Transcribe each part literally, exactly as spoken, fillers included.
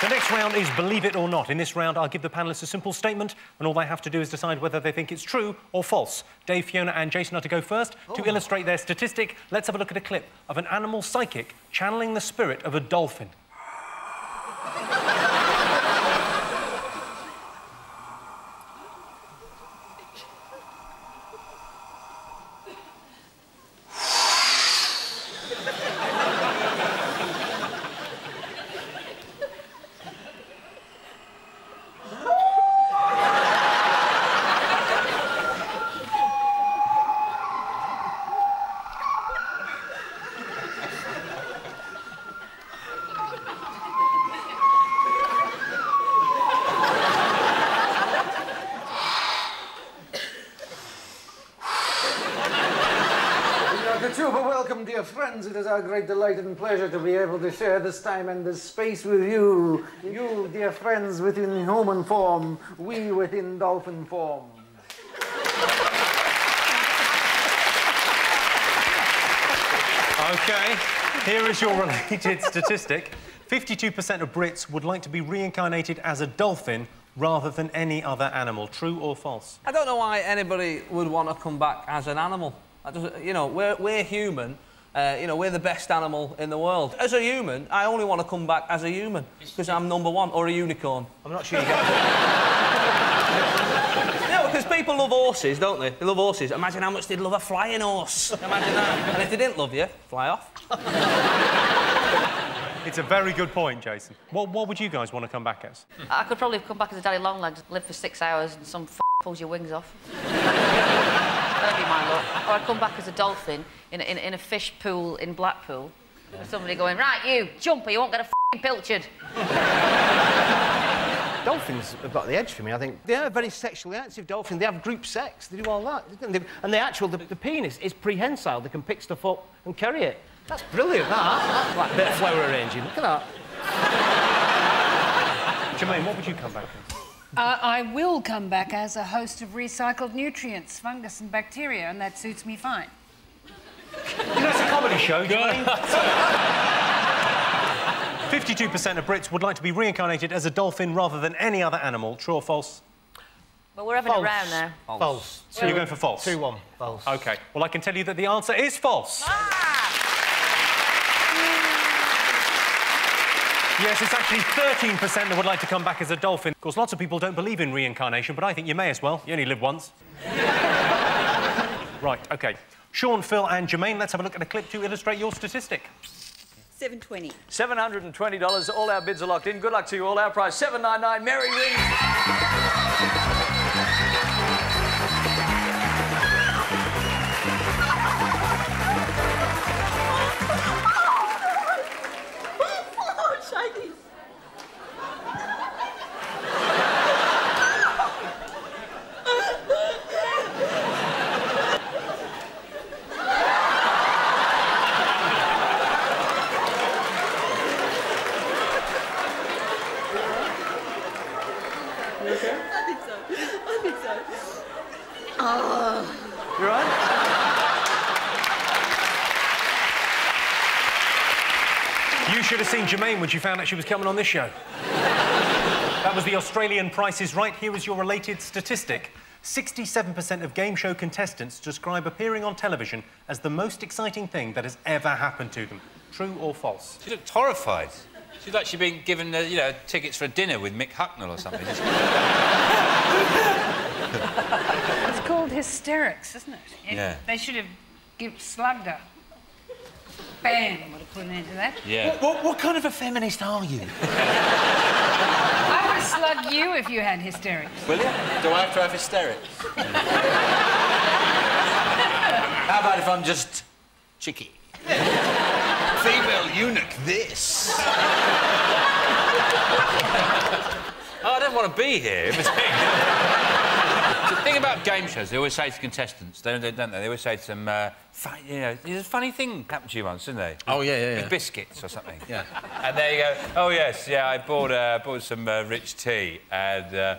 The next round is Believe It or Not. In this round, I'll give the panellists a simple statement, and all they have to do is decide whether they think it's true or false. Dave, Fiona and Jason are to go first. Ooh. To illustrate their statistic, let's have a look at a clip of an animal psychic channeling the spirit of a dolphin. Friends, it is our great delight and pleasure to be able to share this time and this space with you. You, dear friends, within human form, we within dolphin form. OK, here is your related statistic. fifty-two percent of Brits would like to be reincarnated as a dolphin rather than any other animal. True or false? I don't know why anybody would want to come back as an animal. That doesn't, you know, we're, we're human. Uh, you know, we're the best animal in the world. As a human, I only want to come back as a human because I'm number one, or a unicorn. I'm not sure you get it. No, because people love horses, don't they? They love horses. Imagine how much they'd love a flying horse. Imagine that. And if they didn't love you, fly off. It's a very good point, Jason. What, what would you guys want to come back as? I could probably come back as a daddy longlegs, live for six hours and some f*** pulls your wings off. That'd be my luck. Or I'd come back as a dolphin in, in, in a fish pool in Blackpool with somebody going, right, you, jump or you won't get a f***ing pilchard. Dolphins have got the edge for me, I think. They are a very sexually active dolphin. They have group sex. They do all that. And the, and the actual, the, the penis is prehensile. They can pick stuff up and carry it. That's brilliant, that. Like a bit of flower arranging. Look at that. Jermaine, what would you come back with? Uh, I will come back as a host of recycled nutrients, fungus and bacteria, and that suits me fine. You know, it's a comedy show, do you mean? fifty-two percent of Brits would like to be reincarnated as a dolphin rather than any other animal. True or false? Well, we're having false. a round now. False. false. So you're going for false? two one. False. OK. Well, I can tell you that the answer is false. Ah! Yes, it's actually thirteen percent that would like to come back as a dolphin. Of course, lots of people don't believe in reincarnation, but I think you may as well. You only live once. Right, OK. Sean, Phil and Jermaine, let's have a look at a clip to illustrate your statistic. seven twenty. seven hundred and twenty dollars. All our bids are locked in. Good luck to you all. Our prize, seven ninety-nine. Mary wins. You should have seen Jermaine when she found out she was coming on this show. That was the Australian Price is Right. Here is your related statistic. sixty-seven percent of game show contestants describe appearing on television as the most exciting thing that has ever happened to them. True or false? She looked horrified. She's like she'd been given, uh, you know, tickets for a dinner with Mick Hucknell or something. It's called hysterics, isn't it? it yeah. They should have give, slugged her. Bam! I would have put an end to that. Yeah. What, what, what kind of a feminist are you? I would have slugged you if you had hysterics. Will you? Do I have to have hysterics? How about if I'm just cheeky? Female eunuch, this. Oh, I don't want to be here. The thing about game shows, they always say to contestants, don't they? Don't they? They always say to them, uh, you know, there's a funny thing happened to you once, didn't they? Oh, yeah, yeah, yeah. With biscuits or something. Yeah. And there you go, oh, yes, yeah, I bought, uh, bought some uh, rich tea and uh,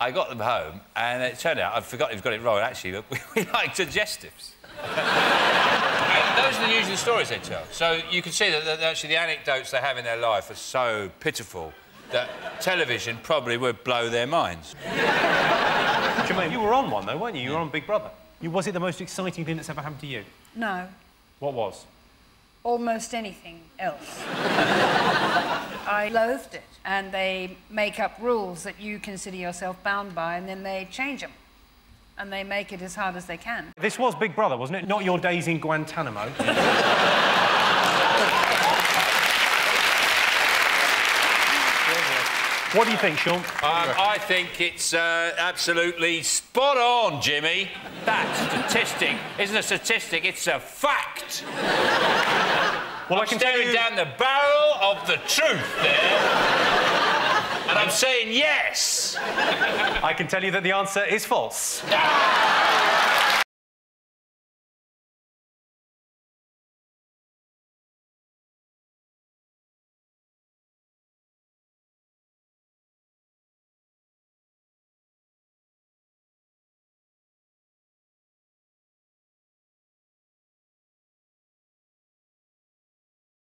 I got them home and it turned out, I forgot who've got it wrong, actually, but we, we like digestives. And those are the usual stories they tell. So you can see that, that actually the anecdotes they have in their life are so pitiful that television probably would blow their minds. Jermaine, you were on one, though, weren't you? You were on Big Brother. You, was it the most exciting thing that's ever happened to you? No. What was? Almost anything else. I loathed it, and they make up rules that you consider yourself bound by, and then they change them, and they make it as hard as they can. This was Big Brother, wasn't it? Not your days in Guantanamo. What do you think, Sean? Um, I think it's uh, absolutely spot on, Jimmy. That statistic isn't a statistic, it's a fact. Well, I'm I can staring you... down the barrel of the truth there. And I'm saying yes. I can tell you that the answer is false.